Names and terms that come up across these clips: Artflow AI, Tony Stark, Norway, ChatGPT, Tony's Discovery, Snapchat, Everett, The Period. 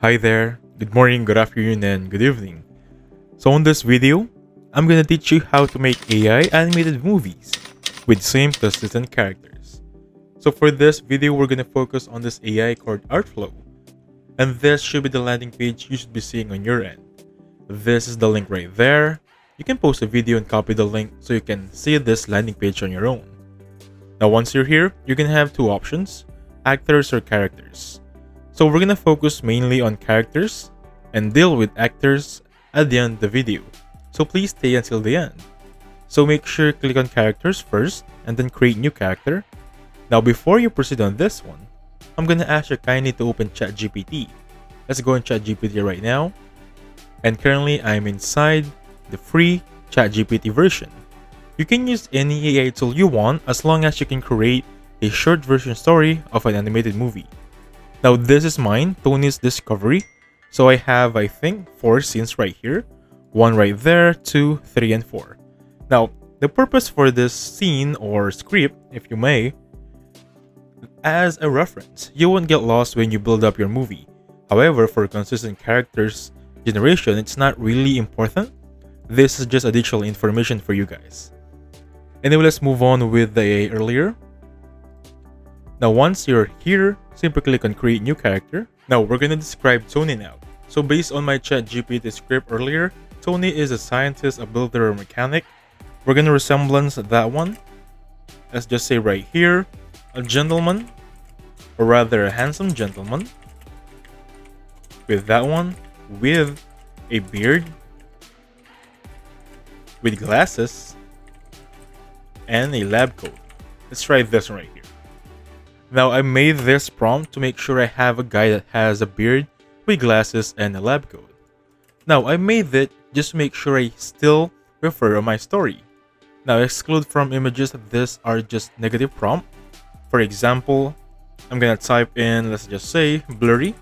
Hi there, good morning, good afternoon, and good evening. So in this video, I'm gonna teach you how to make AI animated movies with same consistent characters. So for this video, we're gonna focus on this AI called Artflow. And this should be the landing page you should be seeing on your end. This is the link right there. You can post a video and copy the link so you can see this landing page on your own. Now once you're here, you're gonna have two options, actors or characters. So we're gonna focus mainly on characters and deal with actors at the end of the video. So please stay until the end. So make sure click on characters first and then create new character. Now before you proceed on this one, I'm gonna ask you kindly to open ChatGPT. Let's go in ChatGPT right now. And currently I'm inside the free ChatGPT version. You can use any AI tool you want as long as you can create a short version story of an animated movie. Now this is mine, Tony's Discovery. So I have, I think, 4 scenes right here. 1 right there, 2, 3, and 4. Now, the purpose for this scene or script, if you may, as a reference, you won't get lost when you build up your movie. However, for consistent characters generation, it's not really important. This is just additional information for you guys. Anyway, let's move on with the AI earlier. Now once you're here, simply click on create new character. Now we're gonna describe Tony now. So based on my ChatGPT script earlier, Tony is a scientist, a builder, a mechanic. We're gonna resemblance that one. Let's just say right here, a gentleman, or rather a handsome gentleman. With that one, with a beard, with glasses, and a lab coat. Let's try this one right here. Now I made this prompt to make sure I have a guy that has a beard with glasses and a lab coat. Now I made it just to make sure I still refer to my story. Now exclude from images that these are just negative prompt. For example, I'm gonna type in, let's just say, blurry.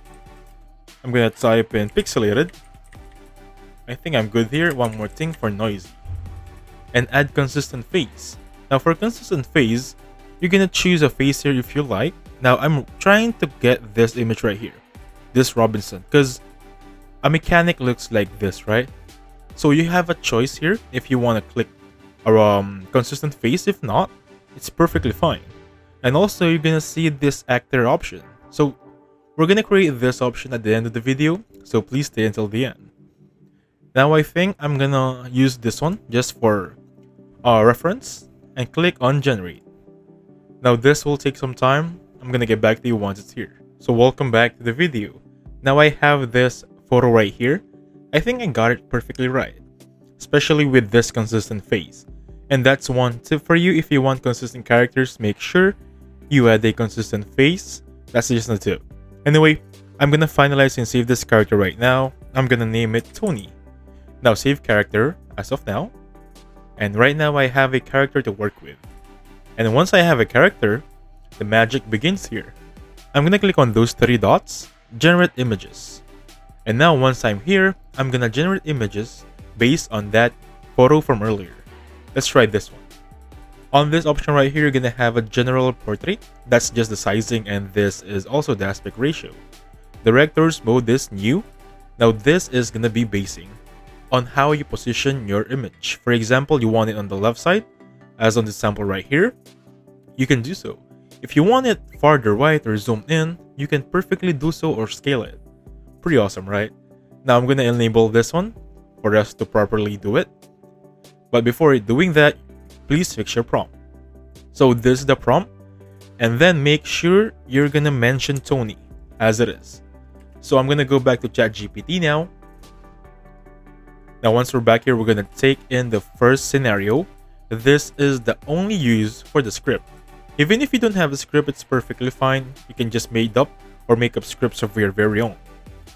I'm gonna type in pixelated. I think I'm good here. One more thing for noisy. And add consistent face. Now for consistent face, you're gonna choose a face here if you like. Now I'm trying to get this image right here, this Robinson, because a mechanic looks like this, right? So you have a choice here if you want to click a consistent face. If not, it's perfectly fine. And also you're gonna see this actor option. So we're gonna create this option at the end of the video, so please stay until the end. Now I think I'm gonna use this one just for reference and click on generate. Now this will take some time. I'm gonna get back to you once it's here. So welcome back to the video. Now I have this photo right here. I think I got it perfectly right, especially with this consistent face. And that's one tip for you. If you want consistent characters, make sure you add a consistent face. That's just a tip. Anyway, I'm gonna finalize and save this character right now. I'm gonna name it Tony. Now save character as of now. And right now I have a character to work with. And once I have a character, the magic begins here. I'm gonna click on those 3 dots, generate images. And now once I'm here, I'm gonna generate images based on that photo from earlier. Let's try this one. On this option right here, you're gonna have a general portrait. That's just the sizing, and this is also the aspect ratio. Director's mode is new. Now this is gonna be basing on how you position your image. For example, you want it on the left side, as on this sample right here, you can do so. If you want it farther right or zoomed in, you can perfectly do so or scale it. Pretty awesome, right? Now I'm gonna enable this one for us to properly do it. But before doing that, please fix your prompt. So this is the prompt, and then make sure you're gonna mention Tony as it is. So I'm gonna go back to ChatGPT now. Now once we're back here, we're gonna take in the first scenario. This is the only use for the script. Even if you don't have a script, it's perfectly fine. You can just made up or make up scripts of your very own.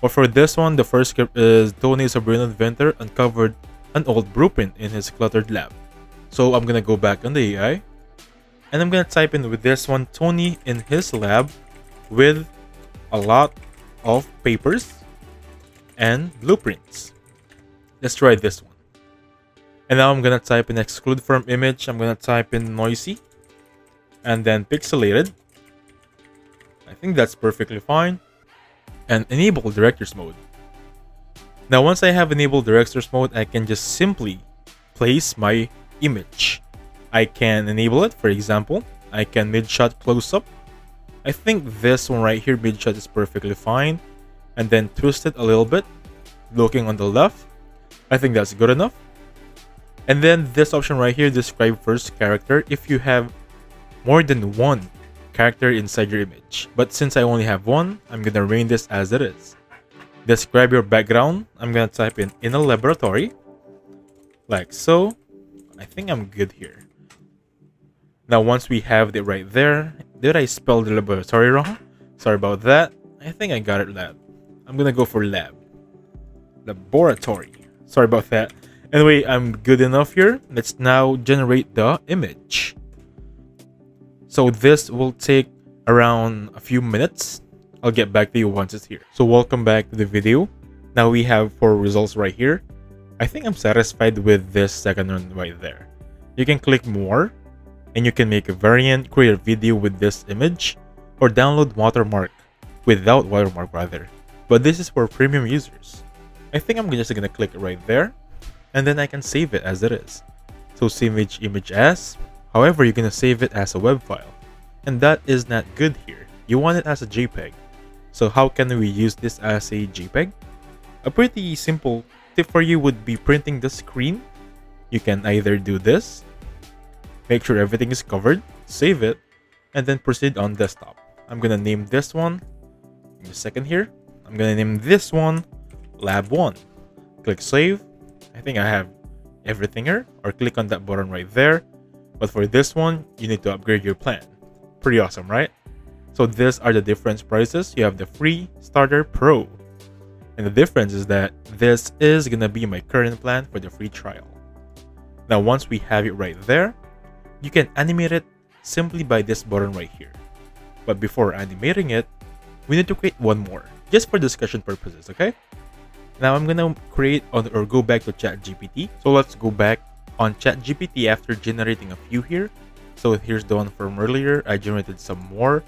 But for this one, the first script is Tony is a brilliant inventor, uncovered an old blueprint in his cluttered lab. So I'm gonna go back on the AI, and I'm gonna type in with this one, Tony in his lab with a lot of papers and blueprints. Let's try this one. And now I'm gonna type in exclude from image. I'm gonna type in noisy and then pixelated. I think that's perfectly fine. and enable directors mode. Now, once I have enabled directors mode, I can just simply place my image. I can enable it. For example, I can mid-shot close-up. I think this one right here, mid-shot, is perfectly fine. And then twist it a little bit, looking on the left. I think that's good enough. And then this option right here, describe first character, if you have more than one character inside your image. But since I only have one, I'm gonna rename this as it is. Describe your background. I'm gonna type in a laboratory, like so. I think I'm good here. Now, once we have it right there, did I spell the laboratory wrong? Sorry about that. I think I got it lab. I'm gonna go for lab. Laboratory. Sorry about that. Anyway, I'm good enough here. Let's now generate the image. So this will take around a few minutes. I'll get back to you once it's here. So welcome back to the video. Now we have 4 results right here. I think I'm satisfied with this second one right there. You can click more and you can make a variant, create a video with this image, or download watermark without watermark rather. But this is for premium users. I think I'm just gonna click right there, and then I can save it as it is. So save image as. However, you're gonna save it as a web file, and that is not good here. You want it as a JPEG. So how can we use this as a JPEG? A pretty simple tip for you would be printing the screen. You can either do this, make sure everything is covered, save it, and then proceed on desktop. I'm gonna name this one, give me a second here. I'm gonna name this one Lab 1. Click save. I think I have everything here, or click on that button right there. But for this one, you need to upgrade your plan. Pretty awesome, right? So these are the different prices. You have the free, starter, pro. And the difference is that this is gonna be my current plan for the free trial. Now, once we have it right there, you can animate it simply by this button right here. But before animating it, we need to create one more, just for discussion purposes, okay? Now I'm gonna create or go back to ChatGPT. So let's go back on ChatGPT after generating a few here. So here's the one from earlier. I generated some more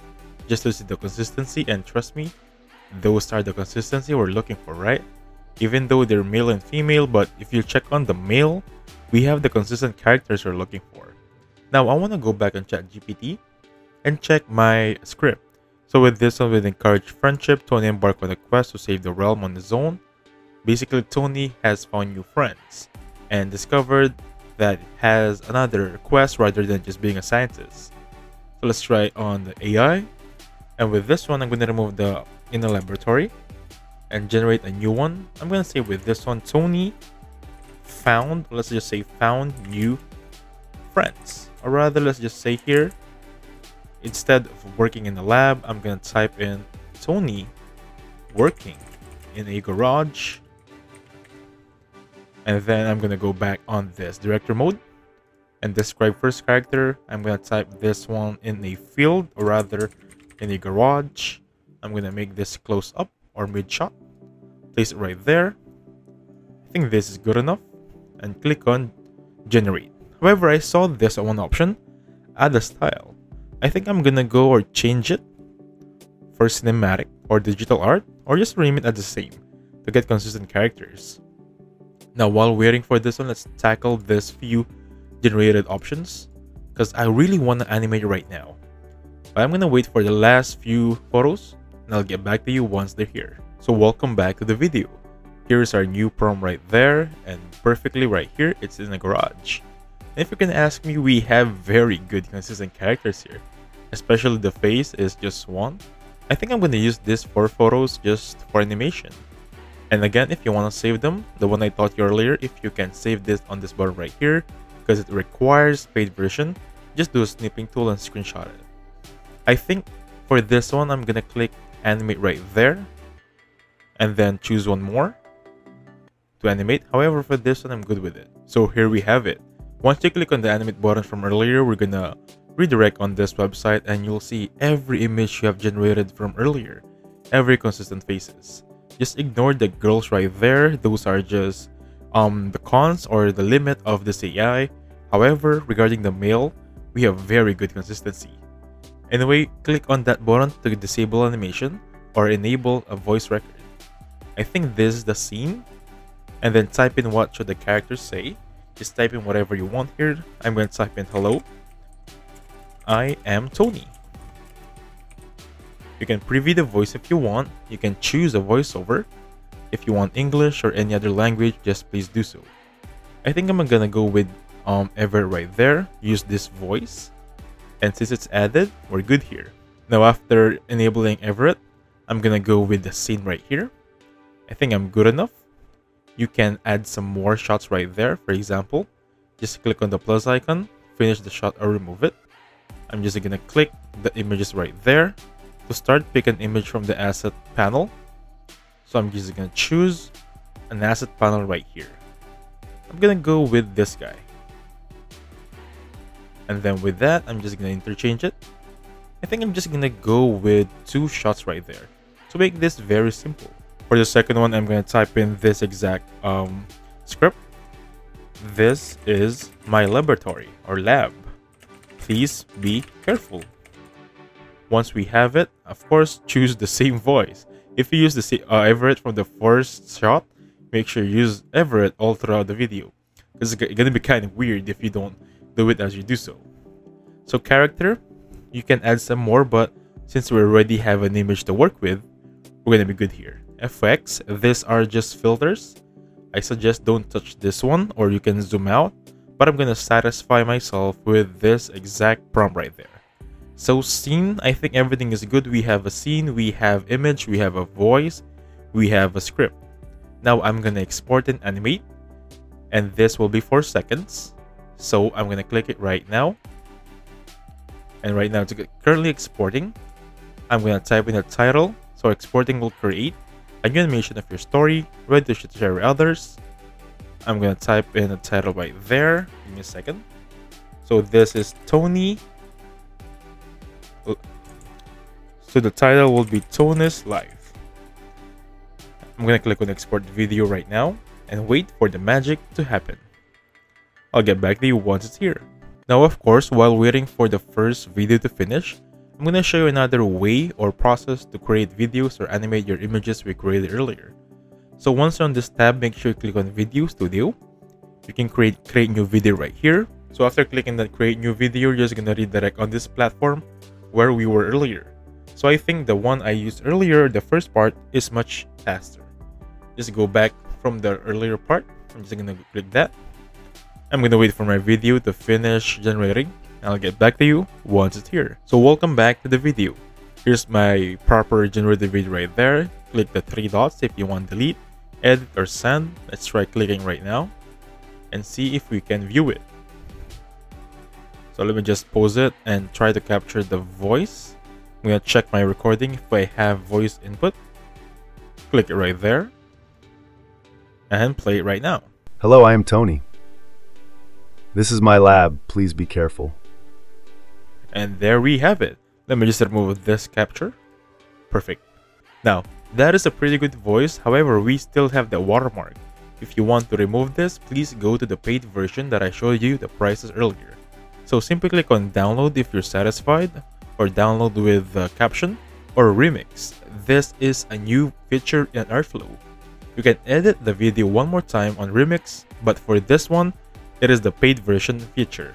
just to see the consistency, and trust me, those are the consistency we're looking for, right? Even though they're male and female, but if you check on the male, we have the consistent characters we're looking for. Now I want to go back on ChatGPT and check my script. So with this one, with encourage friendship, Tony embarked on a quest to save the realm on his own. Basically, Tony has found new friends and discovered that it has another quest rather than just being a scientist. So let's try on the AI. And with this one, I'm going to remove the inner laboratory and generate a new one. I'm going to say with this one, Tony found, let's just say found new friends. Or rather, let's just say here, instead of working in the lab, I'm going to type in Tony working in a garage. And then I'm going to go back on this director mode and describe first character. I'm going to type this one in a field, or rather in a garage. I'm going to make this close up or mid shot. Place it right there. I think this is good enough. And click on generate. However, I saw this one option, add a style. I think I'm going to go or change it for cinematic or digital art, or just rename it as the same to get consistent characters. Now, while waiting for this one, let's tackle this few generated options because I really want to animate it right now. But I'm going to wait for the last few photos and I'll get back to you once they're here. So welcome back to the video. Here's our new prompt right there, and perfectly right here, it's in the garage. And if you can ask me, we have very good consistent characters here, especially the face is just one. I think I'm going to use this for photos just for animation. And again, if you want to save them, the one I taught you earlier, if you can save this on this button right here, because it requires paid version, just do a snipping tool and screenshot it. I think for this one, I'm going to click animate right there and then choose one more to animate. However, for this one, I'm good with it. So here we have it. Once you click on the animate button from earlier, we're going to redirect on this website and you'll see every image you have generated from earlier, every consistent faces. Just ignore the girls right there. Those are just the cons or the limit of this AI. However, regarding the male, we have very good consistency. Anyway, click on that button to disable animation or enable a voice record. I think this is the scene, and then type in what should the characters say. Just type in whatever you want here. I'm going to type in hello, I am Tony. You can preview the voice if you want. You can choose a voiceover. If you want English or any other language, just please do so. I think I'm gonna go with Everett right there. Use this voice, and since it's added, we're good here. Now after enabling Everett, I'm gonna go with the scene right here. I think I'm good enough. You can add some more shots right there. For example, just click on the plus icon, finish the shot or remove it. I'm just gonna click the images right there. To start, pick an image from the asset panel. So I'm just gonna choose an asset panel right here. I'm gonna go with this guy. And then with that, I'm just gonna interchange it. I think I'm just gonna go with 2 shots right there to make this very simple. For the second one, I'm gonna type in this exact script. This is my laboratory or lab. Please be careful. Once we have it, of course, choose the same voice. If you use the Everett from the first shot, make sure you use Everett all throughout the video, because it's gonna be kind of weird if you don't do it as you do so. So character, you can add some more, but since we already have an image to work with, we're gonna be good here. Effects, these are just filters. I suggest don't touch this one, or you can zoom out, but I'm gonna satisfy myself with this exact prompt right there. So scene, I think everything is good. We have a scene, we have image, we have a voice, we have a script. Now I'm gonna export and animate, and this will be 4 seconds. So I'm gonna click it right now. And right now it's currently exporting. I'm gonna type in a title. So exporting will create a new animation of your story, ready to share with others. I'm gonna type in a title right there. Give me a second. So this is Tony. So the title will be Tony's Life. I'm gonna click on export video right now and wait for the magic to happen. I'll get back to you once it's here. Now of course, while waiting for the first video to finish, I'm gonna show you another way or process to create videos or animate your images we created earlier. So once you're on this tab, make sure you click on Video Studio. You can create new video right here. So after clicking that create new video, you're just gonna redirect on this platform where we were earlier. So I think the one I used earlier, the first part, is much faster. Just go back from the earlier part. I'm just gonna click that. I'm gonna wait for my video to finish generating, and I'll get back to you once it's here. So welcome back to the video. Here's my proper generated video right there. Click the 3 dots if you want to delete, edit, or send. Let's try clicking right now and see if we can view it. So let me just pause it and try to capture the voice. I'm gonna check my recording if I have voice input. Click it right there and play it right now. Hello, I am Tony. This is my lab. Please be careful. And there we have it. Let me just remove this capture. Perfect. Now, that is a pretty good voice. However, we still have the watermark. If you want to remove this, please go to the paid version that I showed you the prices earlier. So simply click on download if you're satisfied, or download with the caption or remix. This is a new feature in Artflow. You can edit the video one more time on remix, but for this one, it is the paid version feature.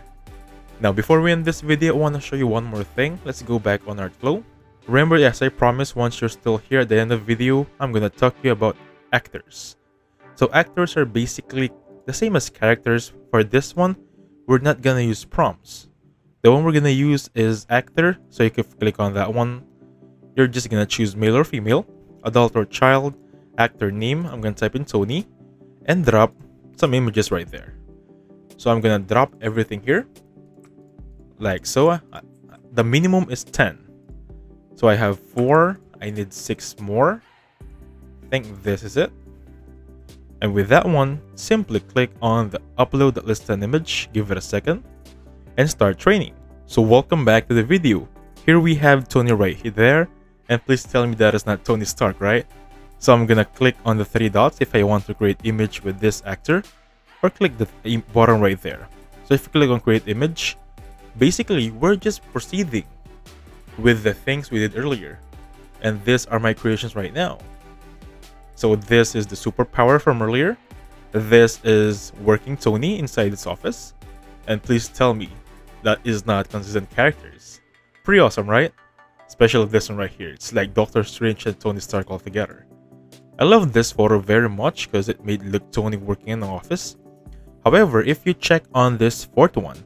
Now before we end this video, I want to show you one more thing. Let's go back on Artflow. Remember, as I promised, once you're still here at the end of the video, I'm gonna talk to you about actors. So actors are basically the same as characters. For this one, we're not gonna use prompts. The one we're gonna use is actor, so you can click on that one. You're just gonna choose male or female, adult or child, actor name. I'm gonna type in Tony and drop some images right there. So I'm gonna drop everything here, like so. The minimum is 10. So I have 4, I need 6 more. I think this is it. And with that one, simply click on the upload that lists an image, give it a second, and start training. So welcome back to the video. Here we have Tony right there, and please tell me that is not Tony Stark, right? So I'm gonna click on the 3 dots if I want to create image with this actor, or click the bottom right there. So if you click on create image, basically we're just proceeding with the things we did earlier. And these are my creations right now. So this is the superpower from earlier. This is working Tony inside its office. And please tell me that is not consistent characters. Pretty awesome, right? Especially this one right here. It's like Doctor Strange and Tony Stark all together. I love this photo very much because it made look Tony working in the office. However, if you check on this fourth one,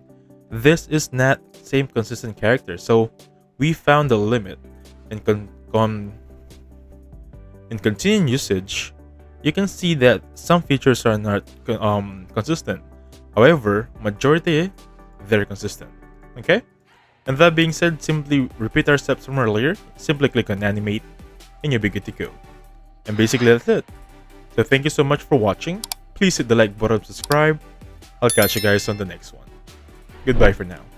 this is not same consistent character. So we found the limit and in continued usage, you can see that some features are not consistent. However, majority, they're consistent. Okay? And that being said, simply repeat our steps from earlier. Simply click on animate and you'll be good to go. And basically that's it. So thank you so much for watching. Please hit the like button, subscribe. I'll catch you guys on the next one. Goodbye for now.